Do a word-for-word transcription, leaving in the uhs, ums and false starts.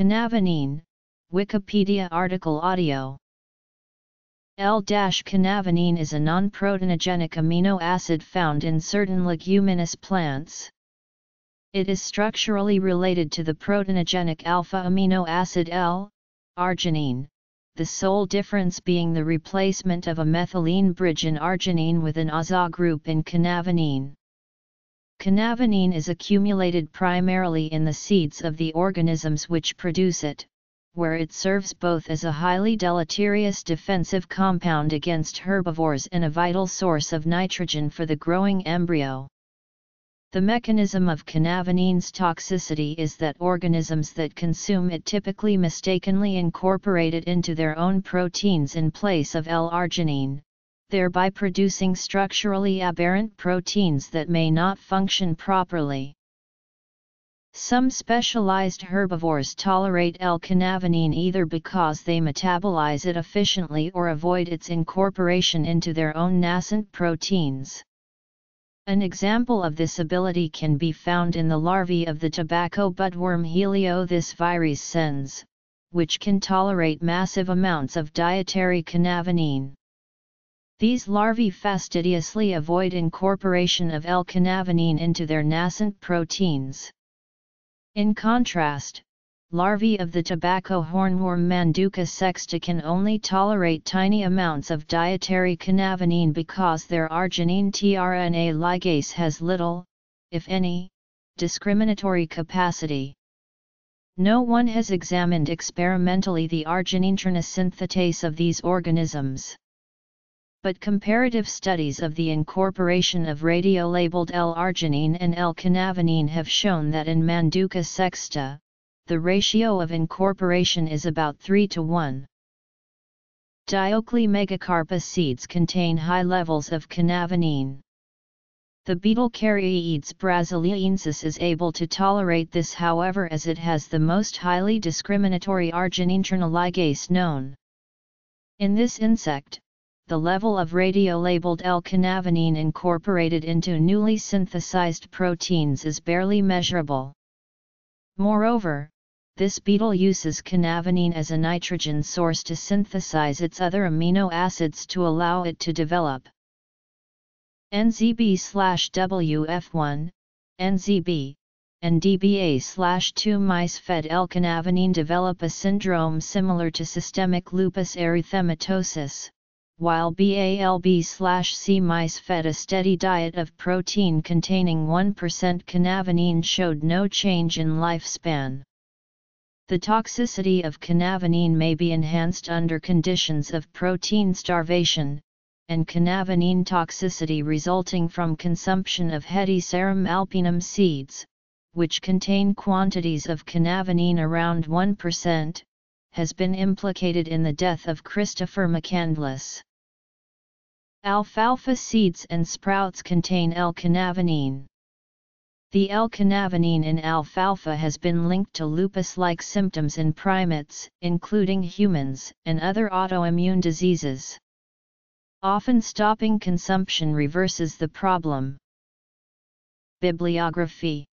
L-canavanine, Wikipedia article audio. L-canavanine is a non-proteinogenic amino acid found in certain leguminous plants. It is structurally related to the proteinogenic alpha amino acid L-arginine, the sole difference being the replacement of a methylene bridge in arginine with an azo group in canavanine. Canavanine is accumulated primarily in the seeds of the organisms which produce it, where it serves both as a highly deleterious defensive compound against herbivores and a vital source of nitrogen for the growing embryo. The mechanism of canavanine's toxicity is that organisms that consume it typically mistakenly incorporate it into their own proteins in place of L-arginine, thereby producing structurally aberrant proteins that may not function properly. Some specialized herbivores tolerate L-canavanine either because they metabolize it efficiently or avoid its incorporation into their own nascent proteins. An example of this ability can be found in the larvae of the tobacco budworm Heliothis virescens, which can tolerate massive amounts of dietary canavanine. These larvae fastidiously avoid incorporation of L-canavanine into their nascent proteins. In contrast, larvae of the tobacco hornworm Manduca sexta can only tolerate tiny amounts of dietary canavanine because their arginine tRNA ligase has little, if any, discriminatory capacity. No one has examined experimentally the arginine synthetase of these organisms. But comparative studies of the incorporation of radiolabeled L-arginine and L-canavanine have shown that in Manduca sexta, the ratio of incorporation is about three to one. Diocle megacarpa seeds contain high levels of canavanine. The beetle Carieae brasiliensis is able to tolerate this, however, as it has the most highly discriminatory arginine ligase known. In this insect, the level of radiolabeled L-canavanine incorporated into newly synthesized proteins is barely measurable. Moreover, this beetle uses canavanine as a nitrogen source to synthesize its other amino acids to allow it to develop. N Z B slash W F one, N Z B, and D B A slash two mice fed L-canavanine develop a syndrome similar to systemic lupus erythematosus, while B A L B slash C mice fed a steady diet of protein containing one percent canavanine showed no change in lifespan. The toxicity of canavanine may be enhanced under conditions of protein starvation, and canavanine toxicity resulting from consumption of Hedysarum alpinum seeds, which contain quantities of canavanine around one percent, has been implicated in the death of Christopher McCandless. Alfalfa seeds and sprouts contain L-canavanine. The L-canavanine in alfalfa has been linked to lupus-like symptoms in primates, including humans, and other autoimmune diseases. Often stopping consumption reverses the problem. Bibliography.